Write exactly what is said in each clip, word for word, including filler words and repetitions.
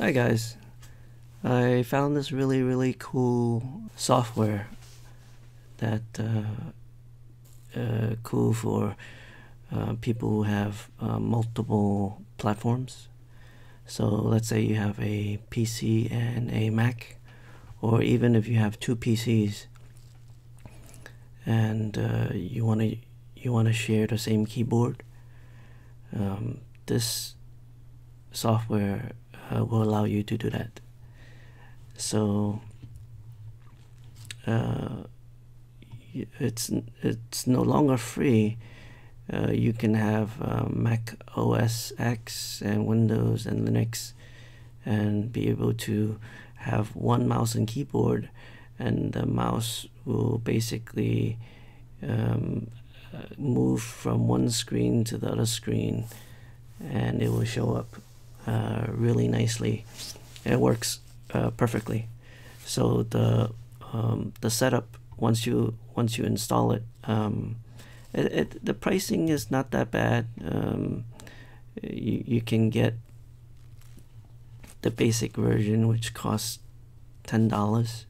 Hi guys, I found this really really cool software that uh, uh, cool for uh, people who have uh, multiple platforms. So let's say you have a P C and a Mac, or even if you have two P Cs and uh, you want to you want to share the same keyboard, um, this software Uh, will allow you to do that. So uh, it's it's no longer free. Uh, you can have uh, Mac O S X and Windows and Linux, and be able to have one mouse and keyboard, and the mouse will basically um, move from one screen to the other screen, and it will show up Uh, really nicely. It works uh, perfectly. So the um, the setup, once you once you install it, um, it, it the pricing is not that bad. Um, you you can get the basic version, which costs ten dollars,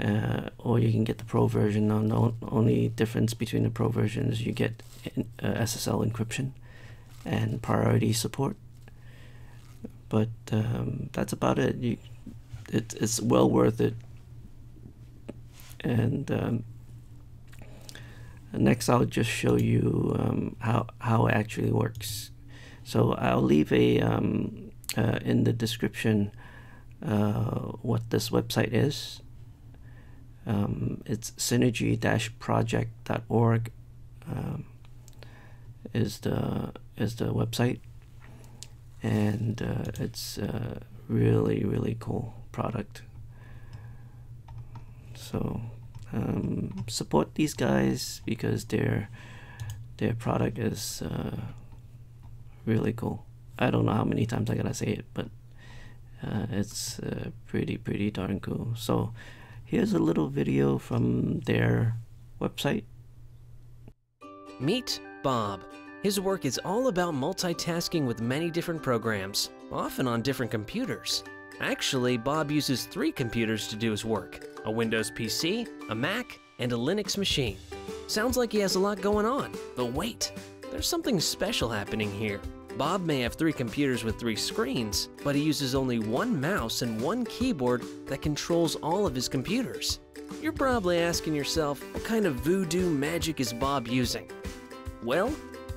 uh, or you can get the pro version. Now, the only difference between the pro version is you get uh, S S L encryption and priority support. But um, that's about it. You, it. It's well worth it. And um, next, I'll just show you um, how how it actually works. So I'll leave a um, uh, in the description uh, what this website is. Um, it's synergy dash project dot org um, is the is the website. And uh, it's a really really cool product, so um, support these guys because their their product is uh, really cool. I don't know how many times I gotta say it, but uh, it's uh, pretty pretty darn cool. So here's a little video from their website. Meet Bob. His work is all about multitasking with many different programs, often on different computers. Actually, Bob uses three computers to do his work: a Windows P C, a Mac, and a Linux machine. Sounds like he has a lot going on, but wait, there's something special happening here. Bob may have three computers with three screens, but he uses only one mouse and one keyboard that controls all of his computers. You're probably asking yourself, what kind of voodoo magic is Bob using? Well,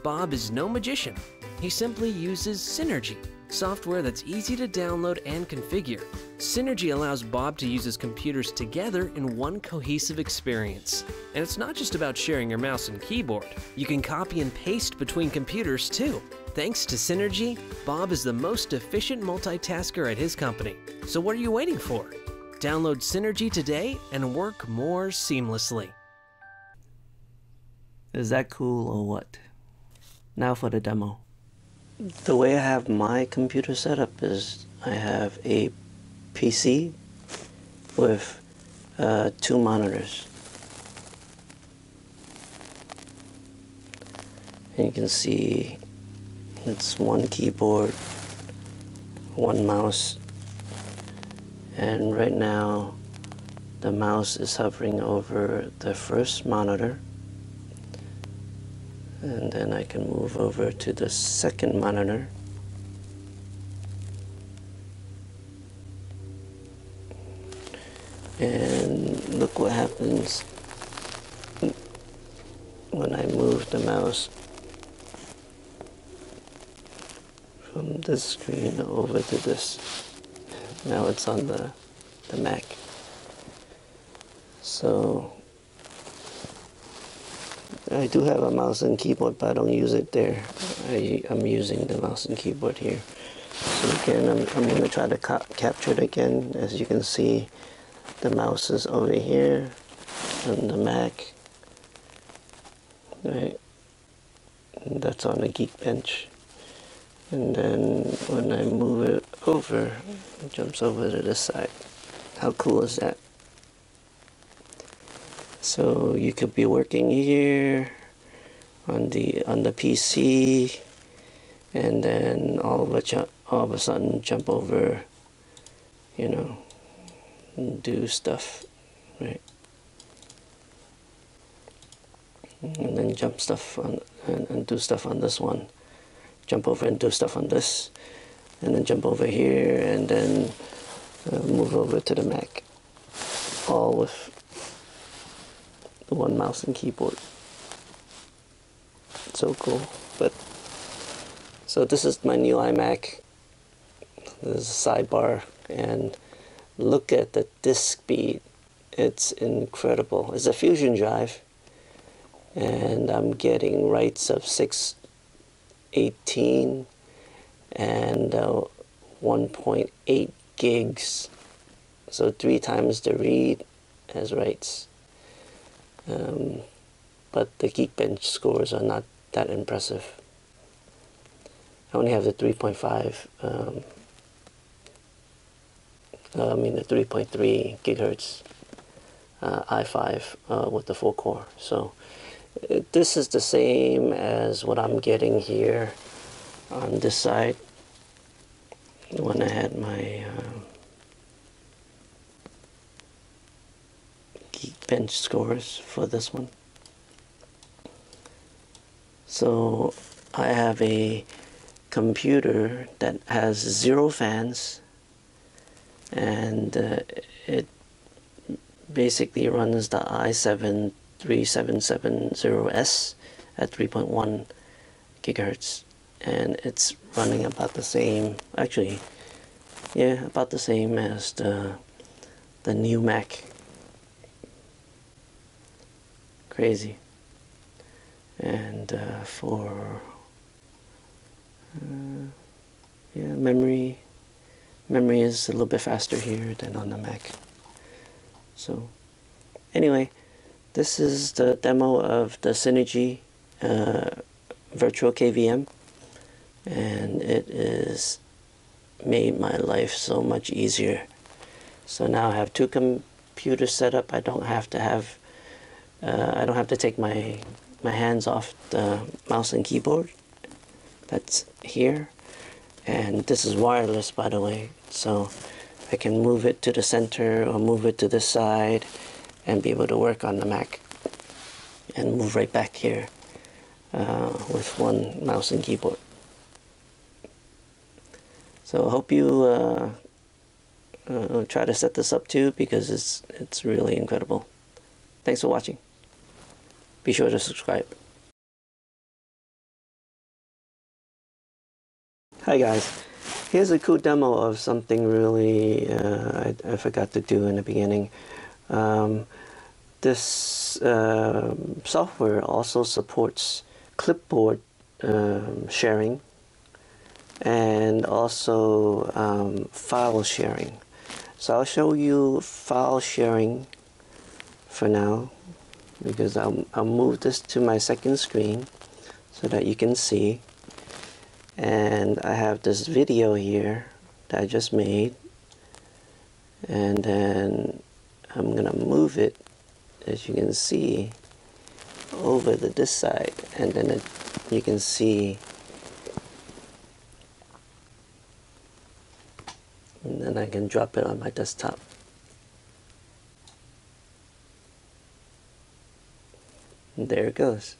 Bob is no magician. He simply uses Synergy, software that's easy to download and configure. Synergy allows Bob to use his computers together in one cohesive experience. And it's not just about sharing your mouse and keyboard. You can copy and paste between computers too. Thanks to Synergy, Bob is the most efficient multitasker at his company. So what are you waiting for? Download Synergy today and work more seamlessly. Is that cool or what? Now for the demo. The way I have my computer set up is I have a P C with uh, two monitors. And you can see it's one keyboard, one mouse, and right now the mouse is hovering over the first monitor. And then I can move over to the second monitor. And look what happens when I move the mouse from this screen over to this. Now it's on the, the Mac. So I do have a mouse and keyboard, but I don't use it there. I, I'm using the mouse and keyboard here. So again, I'm, I'm going to try to ca capture it again. As you can see, the mouse is over here on the Mac. Right? And that's on the Geekbench. And then when I move it over, it jumps over to this side. How cool is that? So you could be working here on the on the P C, and then all of a, all of a sudden jump over, you know, and do stuff, right? And then jump stuff on and, and do stuff on this one, jump over and do stuff on this, and then jump over here, and then uh, move over to the Mac, all with the one mouse and keyboard. It's so cool. But so this is my new iMac. There's a sidebar, and look at the disk speed. It's incredible. It's a Fusion drive, and I'm getting writes of six eighteen and uh, one point eight gigs, so three times the read as writes. Um, but the Geekbench scores are not that impressive. I only have the three point five, um, uh, I mean the three point three gigahertz uh, i five uh, with the four core. So this is the same as what I'm getting here on this side when I had my um, Geekbench scores for this one. So I have a computer that has zero fans, and uh, it basically runs the i seven thirty-seven seventy S at three point one gigahertz, and it's running about the same, actually, yeah, about the same as the the new Mac. Crazy. And uh, for uh, yeah, memory memory is a little bit faster here than on the Mac. So anyway, this is the demo of the Synergy uh, virtual K V M, and it is made my life so much easier. So now I have two computers set up. I don't have to have uh, I don't have to take my my hands off the mouse and keyboard. That's here, and this is wireless, by the way, so I can move it to the center or move it to this side and be able to work on the Mac and move right back here uh, with one mouse and keyboard. So I hope you uh, uh, try to set this up too, because it's, it's really incredible. Thanks for watching. Be sure to subscribe. Hi guys, here's a cool demo of something really uh, I, I forgot to do in the beginning. Um, this uh, software also supports clipboard um, sharing and also um, file sharing. So I'll show you file sharing for now, because I'll, I'll move this to my second screen so that you can see. And I have this video here that I just made, and then I'm gonna move it, as you can see, over to this side, and then it, you can see, and then I can drop it on my desktop. And there it goes.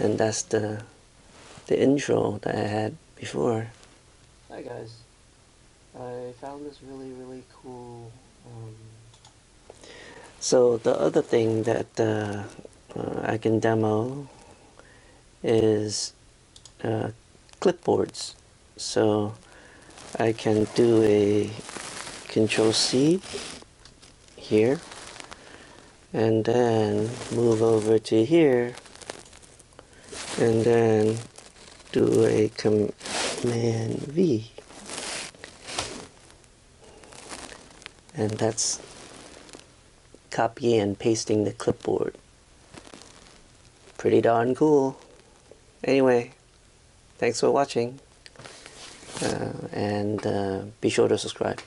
And that's the the intro that I had before. Hi guys, I found this really really cool. Um, so the other thing that uh, uh, I can demo is uh, clipboards. So I can do a control C here, and then move over to here, and then do a command V. And that's copying and pasting the clipboard. Pretty darn cool. Anyway, thanks for watching, uh, and uh, be sure to subscribe.